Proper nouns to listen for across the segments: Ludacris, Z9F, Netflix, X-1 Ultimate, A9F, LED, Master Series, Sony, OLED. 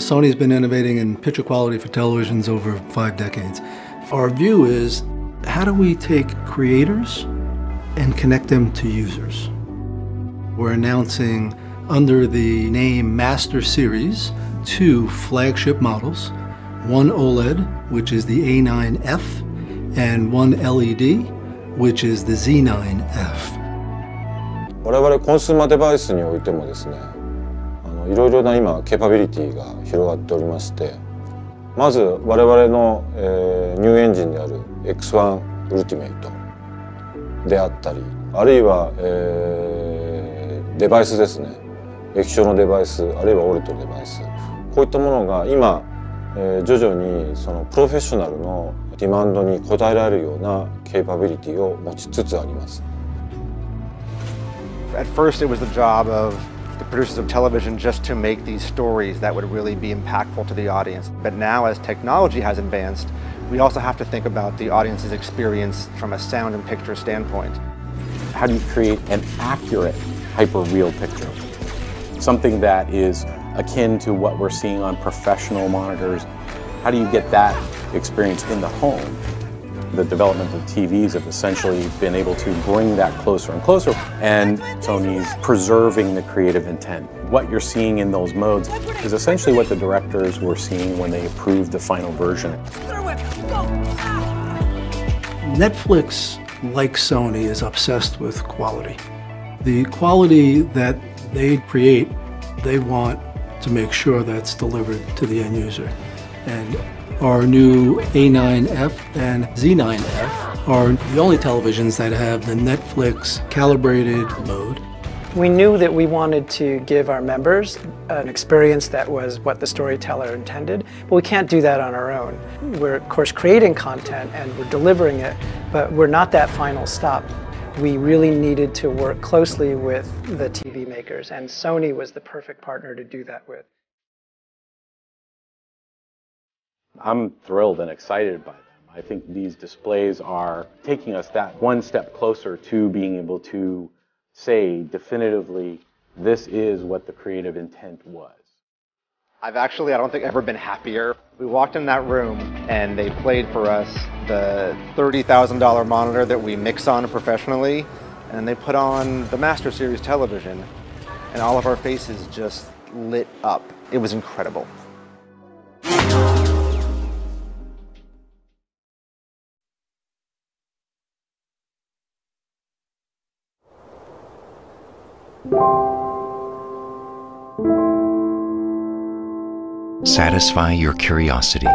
Sony's been innovating in picture quality for televisions over 5 decades. Our view is, how do we take creators and connect them to users? We're announcing under the name Master Series 2 flagship models, one OLED, which is the A9F, and one LED, which is the Z9F. 我々コンスーマーデバイスにおいてもですね、いろいろな今ケーパビリティが広がっておりまして、まず我々の、ニューエンジンである X-1 Ultimate であったり、あるいは、デバイスですね、液晶のデバイス、あるいはオレットデバイス、こういったものが今、徐々にそのプロフェッショナルのディマンドに応えられるようなケーパビリティを持ちつつあります。 At first, it was the job of the producers of television just to make these stories that would really be impactful to the audience. But now, as technology has advanced, we also have to think about the audience's experience from a sound and picture standpoint. How do you create an accurate, hyper-real picture? Something that is akin to what we're seeing on professional monitors. How do you get that experience in the home? The development of TVs have essentially been able to bring that closer and closer, and Sony's preserving the creative intent. What you're seeing in those modes is essentially what the directors were seeing when they approved the final version. Netflix, like Sony, is obsessed with quality. The quality that they create, they want to make sure that's delivered to the end user. And our new A9F and Z9F are the only televisions that have the Netflix calibrated mode. We knew that we wanted to give our members an experience that was what the storyteller intended, but we can't do that on our own. We're, of course, creating content and we're delivering it, but we're not that final stop. We really needed to work closely with the TV makers, and Sony was the perfect partner to do that with. I'm thrilled and excited by them. I think these displays are taking us that one step closer to being able to say definitively, this is what the creative intent was. I've actually, I don't think, ever been happier. We walked in that room and they played for us the $30,000 monitor that we mix on professionally, and they put on the Master Series television, and all of our faces just lit up. It was incredible. Satisfy your curiosity.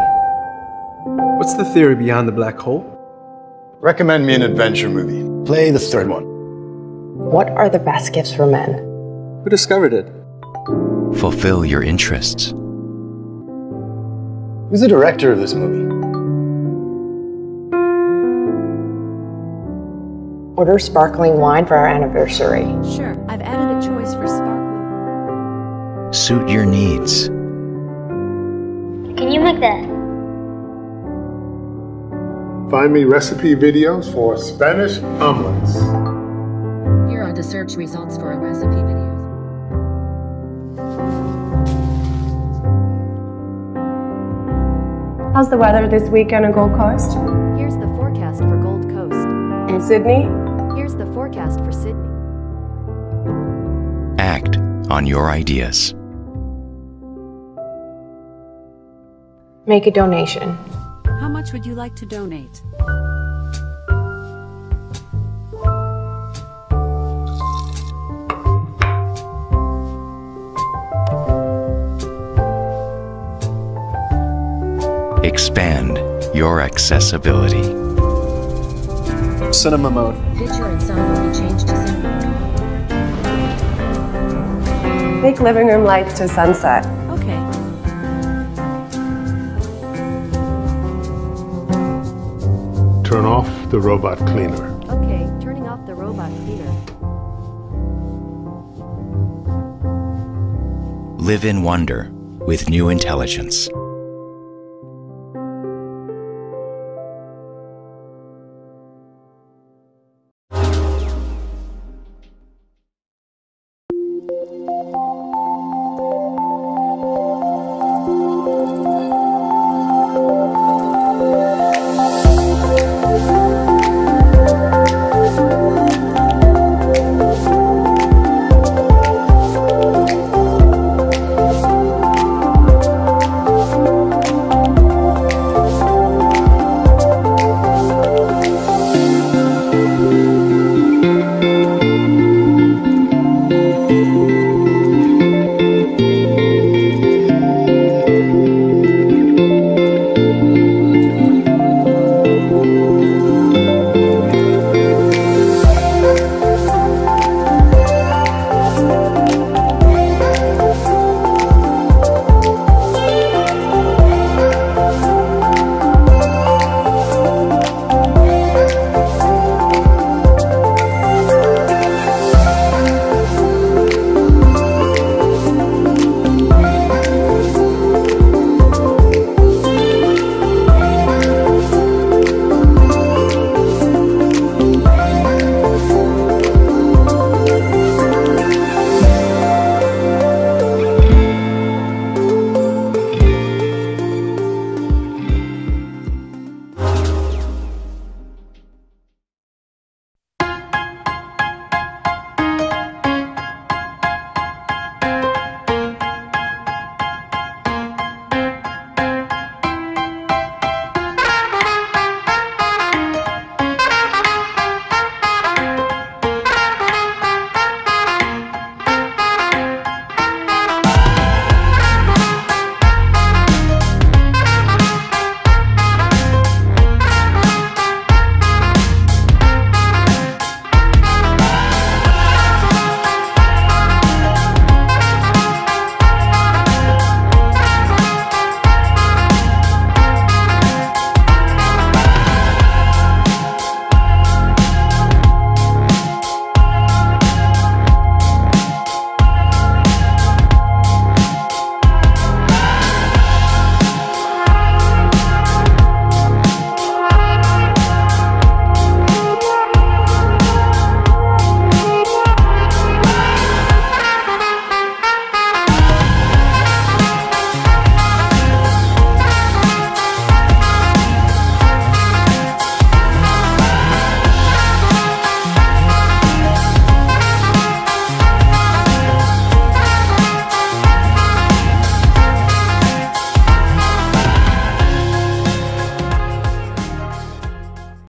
What's the theory behind the black hole? Recommend me an adventure movie. Play the third one. What are the best gifts for men? Who discovered it? Fulfill your interests. Who's the director of this movie? Order sparkling wine for our anniversary. Sure, I've added a choice for sparkling. Suit your needs. Can you make that? Find me recipe videos for Spanish omelets. Here are the search results for our recipe videos. How's the weather this weekend on Gold Coast? Here's the forecast for Gold Coast. And Sydney? Here's the forecast for Sydney. Act on your ideas. Make a donation. How much would you like to donate? Expand your accessibility. Cinema mode. Picture ensemble be changed to cinema mode. Make living room lights to sunset. Turn off the robot cleaner. Okay, turning off the robot cleaner. Live in wonder with new intelligence.